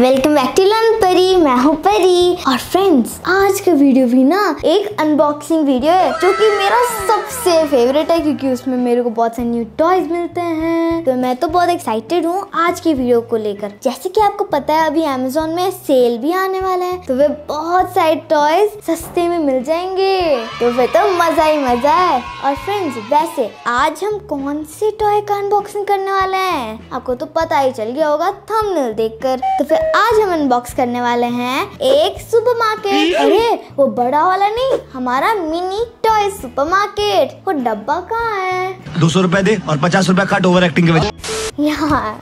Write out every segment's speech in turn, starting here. Welcome back to learn परी। मैं हूँ परी। और फ्रेंड्स, आज का वीडियो भी ना एक अनबॉक्सिंग वीडियो है जो कि मेरा सबसे फेवरेट है, क्योंकि उसमें मेरे को बहुत सारे न्यू टॉयज मिलते हैं। तो मैं तो बहुत एक्साइटेड हूँ आज की वीडियो को लेकर। जैसे कि आपको पता है अभी अमेजोन में सेल भी आने वाला है, तो वे बहुत सारे टॉयज सस्ते में मिल जाएंगे, तो फिर तो मजा ही मजा है। और फ्रेंड्स, वैसे आज हम कौन से टॉय का अनबॉक्सिंग करने वाले हैं आपको तो पता ही चल गया होगा थंबनेल देखकर। तो फिर आज हम अनबॉक्स करने वाले हैं एक सुपरमार्केट। अरे वो बड़ा वाला नहीं, हमारा मिनी टॉय सुपरमार्केट। वो डब्बा कहाँ है? 200 रुपए दे और 50 रुपए कट ओवर एक्टिंग के वजह यहाँ।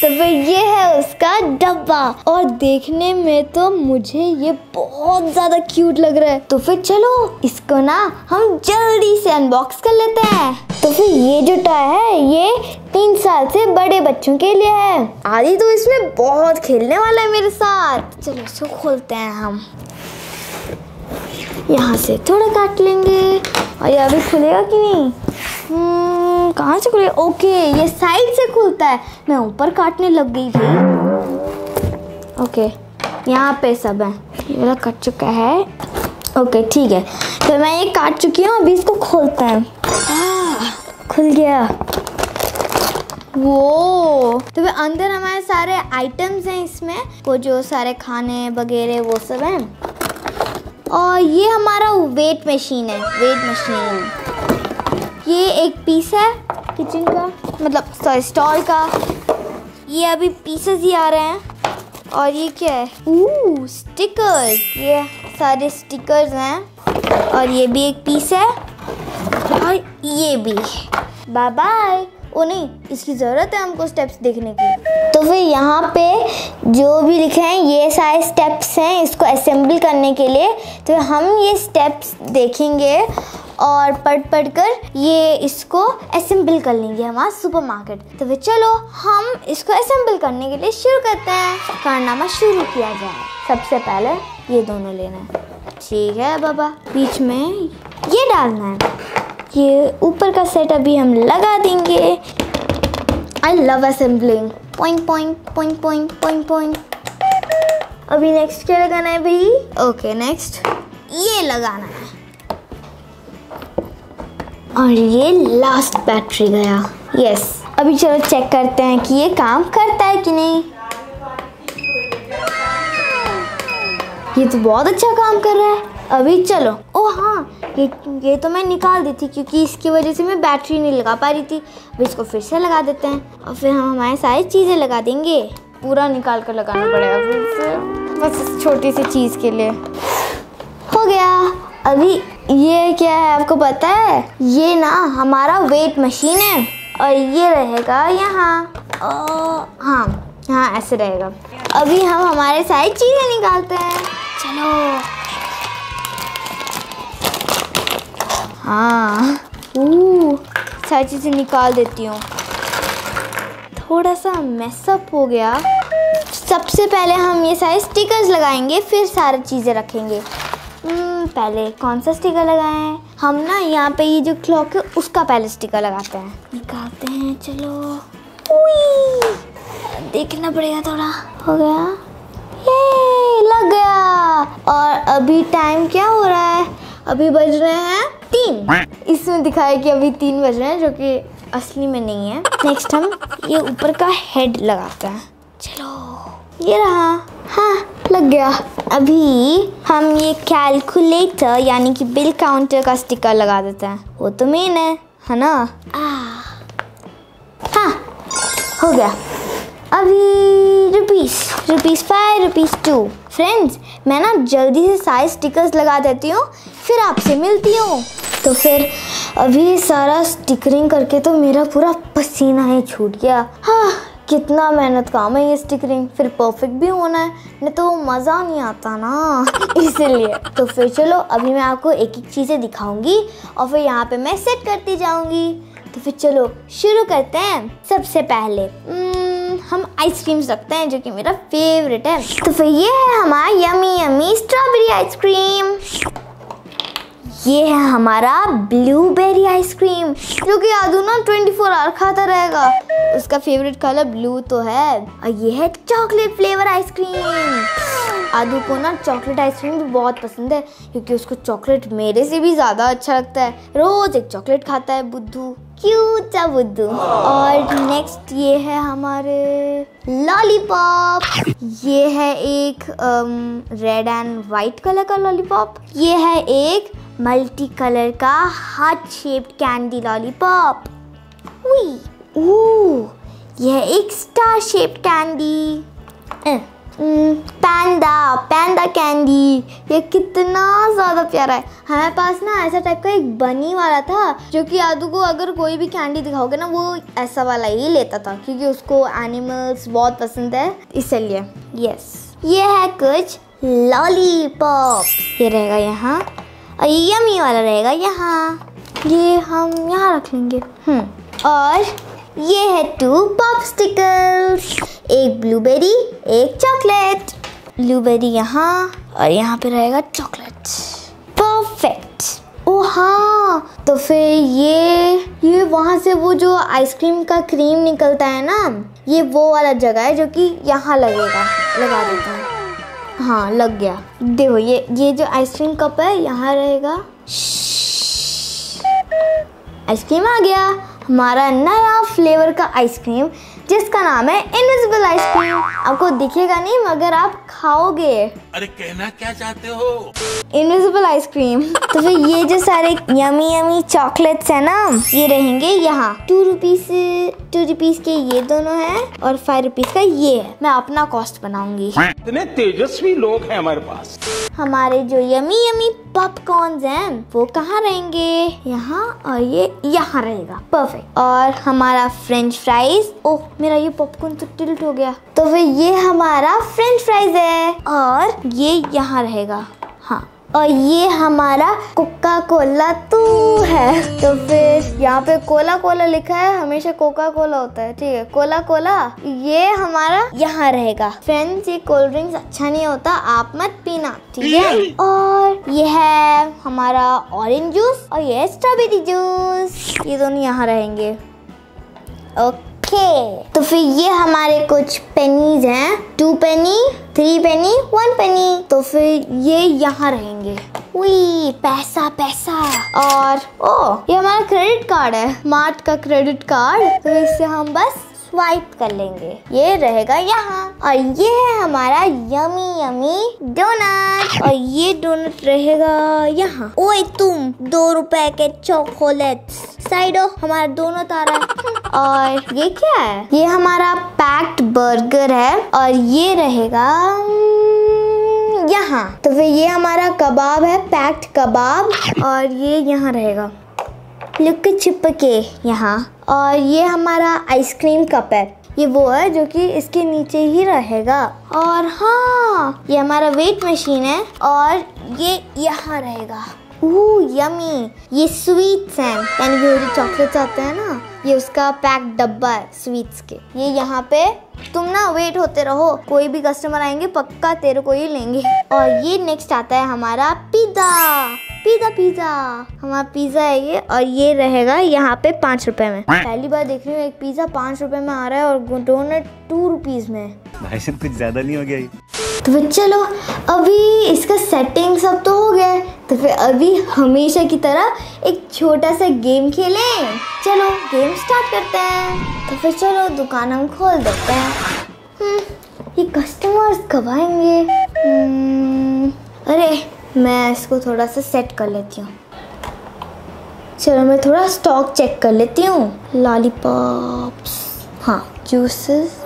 तो फिर ये है उसका डब्बा, और देखने में तो मुझे ये बहुत ज्यादा क्यूट लग रहा है। तो फिर चलो इसको ना हम जल्दी से अनबॉक्स कर लेते हैं। तो फिर ये जो टॉय है ये 3 साल से बड़े बच्चों के लिए है। आदि तो इसमें बहुत खेलने वाला है मेरे साथ। चलो इसको खोलते हैं। हम यहाँ से थोड़ा काट लेंगे। और ये अभी खुलेगा कि नहीं? कहाँ से खुले? ओके, ये साइड से खुलता है। मैं ऊपर काटने लग गई थी। ओके, यहाँ पे सब है। ये वाला कट चुका है। ओके ठीक है, तो मैं ये काट चुकी हूँ। अभी इसको खोलते हैं। खुल गया वो। तो वे अंदर हमारे सारे आइटम्स हैं इसमें, वो जो सारे खाने वगैरह वो सब हैं। और ये हमारा वेट मशीन है। वेट मशीन ये एक पीस है किचन का, मतलब सॉरी स्टॉल का। ये अभी पीसेस ही आ रहे हैं। और ये क्या है? Oh, stickers. ये सारे स्टिकर्स हैं। और ये भी एक पीस है, और ये भी। Bye bye. ओ नहीं, इसकी ज़रूरत है हमको स्टेप्स देखने की। तो फिर यहाँ पे जो भी लिखे हैं ये सारे स्टेप्स हैं इसको असेंबल करने के लिए। तो हम ये स्टेप्स देखेंगे और पढ़ कर ये इसको असेंबल कर लेंगे हमारा सुपरमार्केट। तो फिर चलो हम इसको असेंबल करने के लिए शुरू करते हैं। कारनामा शुरू किया जाए। सबसे पहले ये दोनों लेना है, ठीक है बाबा। बीच में ये डालना है। ये ऊपर का सेट अभी हम लगा देंगे। I love assembling. Point point point point point point. अभी नेक्स्ट क्या लगाना है भाई? ओके, नेक्स्ट ये लगाना है। और ये लास्ट बैटरी गया। यस, अभी चलो चेक करते हैं कि ये काम करता है कि नहीं। ये तो बहुत अच्छा काम कर रहा है। अभी चलो। ओ हाँ, ये तो मैं निकाल दी थी क्योंकि इसकी वजह से मैं बैटरी नहीं लगा पा रही थी। अभी इसको फिर से लगा देते हैं और फिर हम हमारी सारी चीज़ें लगा देंगे। पूरा निकाल कर लगाना पड़ेगा फिर से, बस छोटी सी चीज़ के लिए। हो गया। अभी ये क्या है आपको पता है? ये ना हमारा वेट मशीन है। और ये रहेगा यहाँ। हाँ हाँ, ऐसे रहेगा। अभी हम हमारे सारी चीज़ें निकालते हैं। चलो। हाँ, सारी चीज़ें निकाल देती हूँ। थोड़ा सा मैसअप हो गया। सबसे पहले हम ये सारे स्टिकर्स लगाएंगे, फिर सारी चीज़ें रखेंगे। पहले कौन सा स्टिकर लगाएं? हम ना यहाँ पे ये जो क्लॉक है उसका पहले स्टिकर लगाते हैं। निकालते हैं, चलो। देखना पड़ेगा थोड़ा। हो गया। ये लग गया। और अभी टाइम क्या हो रहा है? अभी बज रहे हैं 3। इसमें दिखाया कि अभी 3 बज रहे हैं, जो कि असली में नहीं है। नेक्स्ट हम ये ऊपर का हेड लगाते हैं। चलो, ये रहा। हाँ, लग गया। अभी हम ये कैलकुलेटर यानी कि बिल काउंटर का स्टिकर लगा देते हैं। वो तो मेन है ना? हाँ, हो गया। अभी ₹5, ₹2। फ्रेंड्स, मैं ना जल्दी से सारे स्टिकर्स लगा देती हूँ, फिर आपसे मिलती हूँ। तो फिर अभी सारा स्टिकरिंग करके तो मेरा पूरा पसीना ही छूट गया। हाँ, कितना मेहनत काम है ये स्टिकरिंग। फिर परफेक्ट भी होना है, नहीं तो मज़ा नहीं आता ना, इसीलिए। तो फिर चलो, अभी मैं आपको एक एक चीज़ें दिखाऊंगी और फिर यहाँ पे मैं सेट करती जाऊंगी। तो फिर चलो शुरू करते हैं। सबसे पहले हम आइसक्रीम्स रखते हैं, जो कि मेरा फेवरेट है। तो फिर ये है हमारा यमी यमी स्ट्रॉबेरी आइसक्रीम। ये है हमारा ब्लूबेरी आइसक्रीम जो कि आदू ना 24 आवर खाता रहेगा। उसका फेवरेट कलर ब्लू तो है। और ये है चॉकलेट फ्लेवर आइसक्रीम। आदू को ना चॉकलेट आइसक्रीम भी बहुत पसंद है क्योंकि उसको चॉकलेट मेरे से भी ज़्यादा अच्छा लगता है। रोज़ एक चॉकलेट खाता है बुद्धू, क्यूट सा बुद्धू। और नेक्स्ट ये है हमारे लॉलीपॉप। ये है एक रेड एंड वाइट कलर का लॉलीपॉप। ये है एक मल्टी कलर का हार्ट शेप्ड कैंडी लॉलीपॉप। यह एक star shaped candy panda candy. ये कितना ज़्यादा प्यारा है। हमारे पास ना ऐसा टाइप का एक बनी वाला था जो कि आदू को अगर कोई भी कैंडी दिखाओगे ना वो ऐसा वाला ही लेता था क्योंकि उसको एनिमल्स बहुत पसंद है, इसलिए यस। ये है कुछ लॉलीपॉप। ये रहेगा यहाँ और ये यमी वाला रहेगा यहाँ। ये हम यहाँ रख लेंगे। और ये है 2 पॉपस्टिकल्स, एक ब्लूबेरी एक चॉकलेट। ब्लूबेरी यहाँ और यहाँ पे रहेगा चॉकलेट। परफेक्ट। ओ हाँ, तो फिर ये वहाँ से वो जो आइसक्रीम का क्रीम निकलता है ना, ये वो वाला जगह है जो कि यहाँ लगेगा। लगा देते हैं। हाँ, लग गया। देखो ये जो आइसक्रीम कप है यहाँ रहेगा। आइसक्रीम आ गया, हमारा नया फ्लेवर का आइसक्रीम जिसका नाम है इनविजिबल आइसक्रीम। आपको दिखेगा नहीं मगर आप खाओगे। अरे कहना क्या चाहते हो? Invisible ice cream. तो फिर ये जो सारे यमी यमी चॉकलेट्स है ना, ये रहेंगे यहाँ। 2 रुपीस के ये दोनों हैं और 5 रुपीस का ये है। मैं अपना कॉस्ट बनाऊंगी। इतने तेजस्वी लोग हैं हमारे पास। हमारे जो यमी यमी पॉपकॉर्न्स हैं वो कहाँ रहेंगे? यहाँ और ये यहाँ रहेगा। परफेक्ट। और हमारा फ्रेंच फ्राइज। ओह, मेरा ये पॉपकॉर्न तो टिल्ट हो गया। तो फिर ये हमारा फ्रेंच फ्राइज है और ये यहाँ रहेगा। हाँ, और ये हमारा कोका कोला तू है। तो फिर यहाँ पे कोला कोला लिखा है, हमेशा कोका कोला होता है, ठीक है। कोला कोला ये हमारा यहाँ रहेगा। फ्रेंड्स, ये कोल्ड ड्रिंक्स अच्छा नहीं होता, आप मत पीना, ठीक है। और ये है हमारा ऑरेंज जूस और ये स्ट्रॉबेरी जूस। ये दोनों यहाँ रहेंगे। ओके, तो फिर ये हमारे कुछ पेनीज हैं। 2 पेनी, 3 पेनी, 1 पेनी। तो फिर ये यहाँ रहेंगे। उई, पैसा। और ओ, ये हमारा क्रेडिट कार्ड है, मार्ट का क्रेडिट कार्ड। तो इससे हम बस स्वाइप कर लेंगे। ये रहेगा यहाँ। और ये है हमारा यमी यमी डोनट और ये डोनट रहेगा यहाँ। ओए तुम, 2 रुपए के चॉकलेट साइडो, हमारा दोनों तारा। और ये क्या है? ये हमारा पैक्ड बर्गर है और ये रहेगा यहाँ। तो फिर ये हमारा कबाब है, पैक्ड कबाब, और ये यहाँ रहेगा लुक छिपके यहाँ। और ये हमारा आइसक्रीम कप है, ये वो है जो कि इसके नीचे ही रहेगा। और हाँ, ये हमारा वेट मशीन है और ये यहाँ रहेगा। यमी, ये स्वीट्स हैं, यानी कि जो चॉकलेट्स आते हैं ना, ये उसका पैक डब्बा है स्वीट्स के। ये यहाँ पे तुम ना वेट होते रहो, कोई भी कस्टमर आएंगे पक्का तेरे को ही लेंगे। और ये नेक्स्ट आता है हमारा पिज़्ज़ा। हमारा पिज़्ज़ा है ये और ये रहेगा यहाँ पे 5 रुपए में। पहली बार देख रही हूँ एक पिज़्ज़ा 5 रुपए में आ रहा है और डोनट 2 रुपीज में। भाई साहब, कुछ ज्यादा नहीं हो गया? तो फिर चलो, अभी इसका सेटिंग सब तो हो गया। तो फिर अभी हमेशा की तरह एक छोटा सा गेम खेलें। चलो गेम स्टार्ट करते हैं। तो फिर चलो दुकान हम खोल देते हैं। ये कस्टमर्स कब आएंगे? अरे, मैं इसको थोड़ा सा सेट कर लेती हूँ। चलो मैं थोड़ा स्टॉक चेक कर लेती हूँ। लॉलीपॉप्स, हाँ, जूसेस।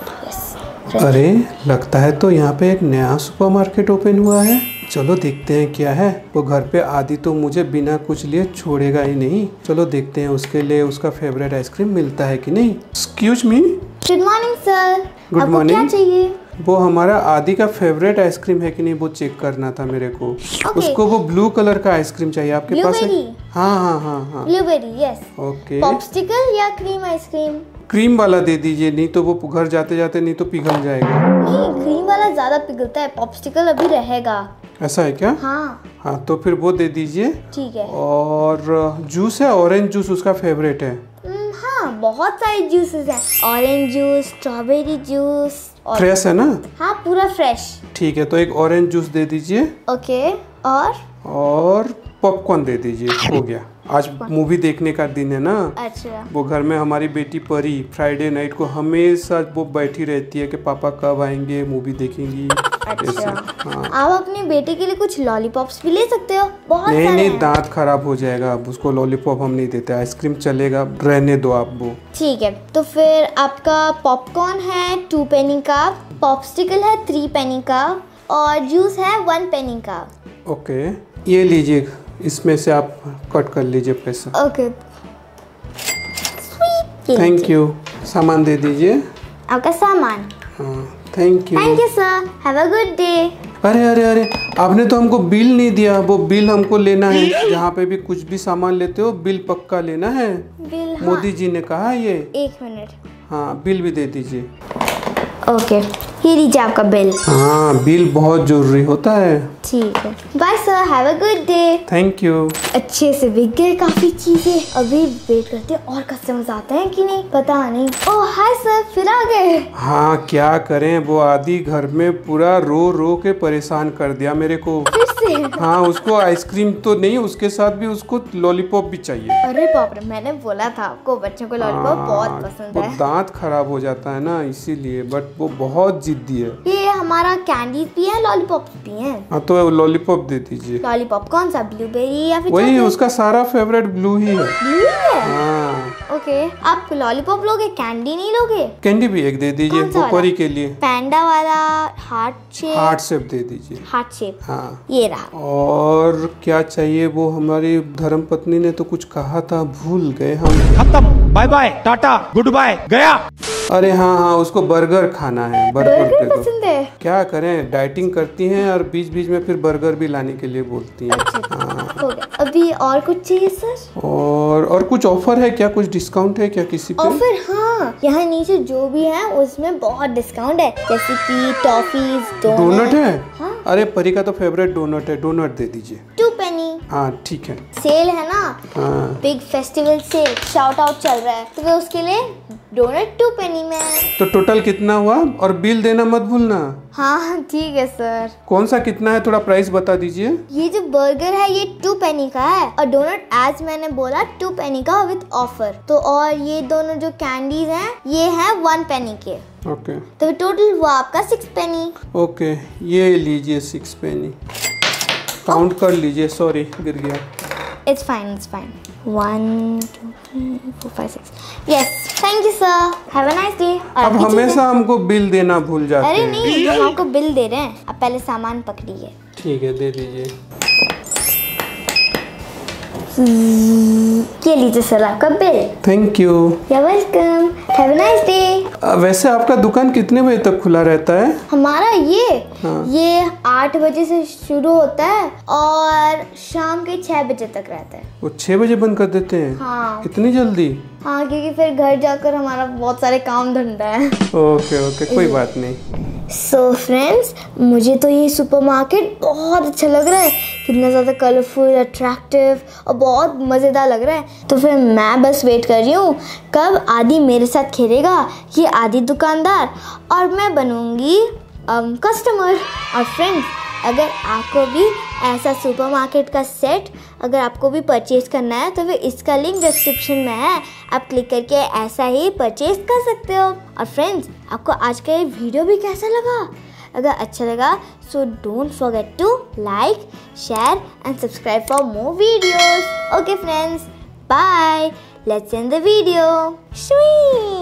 अरे, लगता है तो यहाँ पे एक नया सुपरमार्केट ओपन हुआ है। चलो देखते हैं क्या है। वो घर पे आदि तो मुझे बिना कुछ लिए छोड़ेगा ही नहीं। चलो देखते हैं उसके लिए उसका फेवरेट आइसक्रीम मिलता है कि नहीं। Excuse me. Good morning sir. Good morning. क्या चाहिए? वो हमारा आदि का फेवरेट आइसक्रीम है कि नहीं वो चेक करना था मेरे को। उसको वो ब्लू कलर का आइसक्रीम चाहिए। आपके पास है? हाँ, ब्लूबेरी, यस। ओके, पॉपस्टिकल या क्रीम आइसक्रीम? क्रीम वाला दे दीजिए, नहीं तो वो घर जाते जाते नहीं तो पिघल जाएगा। नहीं, क्रीम वाला ज्यादा पिघलता है, पॉपस्टिकल अभी रहेगा। ऐसा है क्या? हाँ। हाँ तो फिर वो दे दीजिए। ठीक है। और जूस है, ऑरेंज जूस उसका फेवरेट है। हाँ बहुत सारे जूसेस हैं, orange juice, strawberry juice. Fresh है ना? हाँ पूरा फ्रेश। ठीक है तो एक ऑरेंज जूस दे दीजिए। ओके और पॉपकॉर्न दे दीजिए। हो गया। आज मूवी देखने का दिन है ना। अच्छा। वो घर में हमारी बेटी परी फ्राइडे नाइट को हमेशा वो बैठी रहती है कि पापा कब आएंगे, मूवी देखेंगी। अच्छा। हाँ। आप अपने बेटे के लिए कुछ लॉलीपॉप्स भी ले सकते हो, बहुत सारे। नहीं दांत खराब हो जाएगा, अब उसको लॉलीपॉप हम नहीं देते, आइसक्रीम चलेगा, रहने दो आप वो। ठीक है तो फिर आपका पॉपकॉर्न है 2 पेनी का, पॉप्सिकल है 3 पेनी का और जूस है 1 पेनी का। ओके ये लीजिए, इसमें से आप कट कर लीजिए पैसा। Okay thank you. सामान दे दीजिए। आपका सामान। हाँ thank you sir, have a good day. अरे अरे अरे आपने तो हमको बिल नहीं दिया, वो बिल हमको लेना है। जहाँ पे भी कुछ भी सामान लेते हो बिल पक्का लेना है। बिल हाँ। मोदी जी ने कहा ये। 1 मिनट। हाँ बिल भी दे दीजिए। ओके ये लीजिए आपका बिल। हाँ बिल बहुत जरूरी होता है। ठीक है bye sir, have a good day. Thank you. अच्छे से बिक गए काफी चीजें, अभी वेट करते हैं और कस्टमर्स आते हैं कि नहीं पता नहीं। ओ हाय सर, फिर आ गए। हाँ क्या करें, वो आदि घर में पूरा रो रो के परेशान कर दिया मेरे को। फिर से? हाँ उसको आइसक्रीम तो नहीं, उसके साथ भी उसको लॉलीपॉप भी चाहिए। अरे बाप रे, मैंने बोला था आपको बच्चों को लॉलीपॉप बहुत पसंद है। दांत खराब हो जाता है ना इसीलिए, बट वो बहुत जिद्दी है। ये हमारा कैंडीज भी है, लॉलीपॉप भी है। हाँ तो लॉलीपॉप दे दीजिए। लॉलीपॉप कौन सा, ब्लूबेरी या फिर वही? उसका सारा फेवरेट ब्लू ही है। ब्लू है? हाँ। ओके आप लॉलीपॉप लोगे, कैंडी नहीं लोगे? कैंडी भी एक दे दीजिए परी के लिए, पैंडा वाला हार्ट शेप दे दीजिए। हार्ट शेप हाँ ये रहा। और क्या चाहिए, वो हमारी धर्मपत्नी ने तो कुछ कहा था, भूल गए हम। खत्म, bye bye, tata, goodbye, गया। अरे हाँ हाँ उसको बर्गर खाना है। बर्गर पसंद है। क्या करें, डाइटिंग करती हैं और बीच बीच में फिर बर्गर भी लाने के लिए बोलती हैं। अच्छा, हाँ। हो गया। अभी और कुछ चाहिए सर? और कुछ ऑफर है क्या, कुछ डिस्काउंट है क्या किसी पे? ऑफर हाँ, यहाँ नीचे जो भी है उसमें बहुत डिस्काउंट है, जैसे कि टॉफीज, डोनट है। हाँ? अरे परी का तो फेवरेट डोनट है, डोनट दे दीजिए। 2 पेनी। हाँ ठीक है। सेल है ना। हाँ। Big festival sale, shout out चल रहा है, तो उसके लिए डोनट 2 पेनी में। तो टोटल कितना हुआ, और बिल देना मत भूलना। हाँ ठीक है सर। कौन सा कितना है, थोड़ा प्राइस बता दीजिए। ये जो बर्गर है ये 2 पेनी का है, और डोनट आज मैंने बोला 2 पेनी का विद ऑफर। तो और ये दोनों जो कैंडीज हैं ये है 1 पेनी के। ओके तो टोटल हुआ आपका 6 पेनी। ओके ये लीजिए 6 पेनी, काउंट कर लीजिए। सॉरी गिर गया। It's fine it's fine. 1 2 3 4 5 6। Yes thank you sir, have a nice day. अब हमेशा हमको बिल देना भूल जाते हैं। अरे नहीं हम आपको बिल दे रहे हैं, आप पहले सामान पकड़िए। ठीक है दे दीजिए। ये लीजिए सर आपका bill. Thank you. You welcome, have a nice day. वैसे आपका दुकान कितने बजे तक खुला रहता है? हमारा ये 8 बजे से शुरू होता है और शाम के 6 बजे तक रहता है। वो 6 बजे बंद कर देते हैं? हाँ। इतनी जल्दी? हाँ क्योंकि फिर घर जाकर हमारा बहुत सारे काम धंधा है। ओके ओके कोई बात नहीं। सो फ्रेंड्स मुझे तो ये सुपरमार्केट बहुत अच्छा लग रहा है, कितना ज़्यादा कलरफुल, अट्रैक्टिव और बहुत मज़ेदार लग रहा है। तो फिर मैं बस वेट कर रही हूँ कब आदि मेरे साथ खेलेगा, ये आदि दुकानदार, और मैं बनूँगी कस्टमर। और फ्रेंड्स अगर आपको भी ऐसा सुपरमार्केट का सेट अगर आपको भी परचेज करना है तो फिर इसका लिंक डिस्क्रिप्शन में है, आप क्लिक करके ऐसा ही परचेज कर सकते हो। और फ्रेंड्स आपको आज का ये वीडियो भी कैसा लगा, अगर अच्छा लगा so don't forget to like, share and subscribe for more videos. Okay friends bye, let's end the video.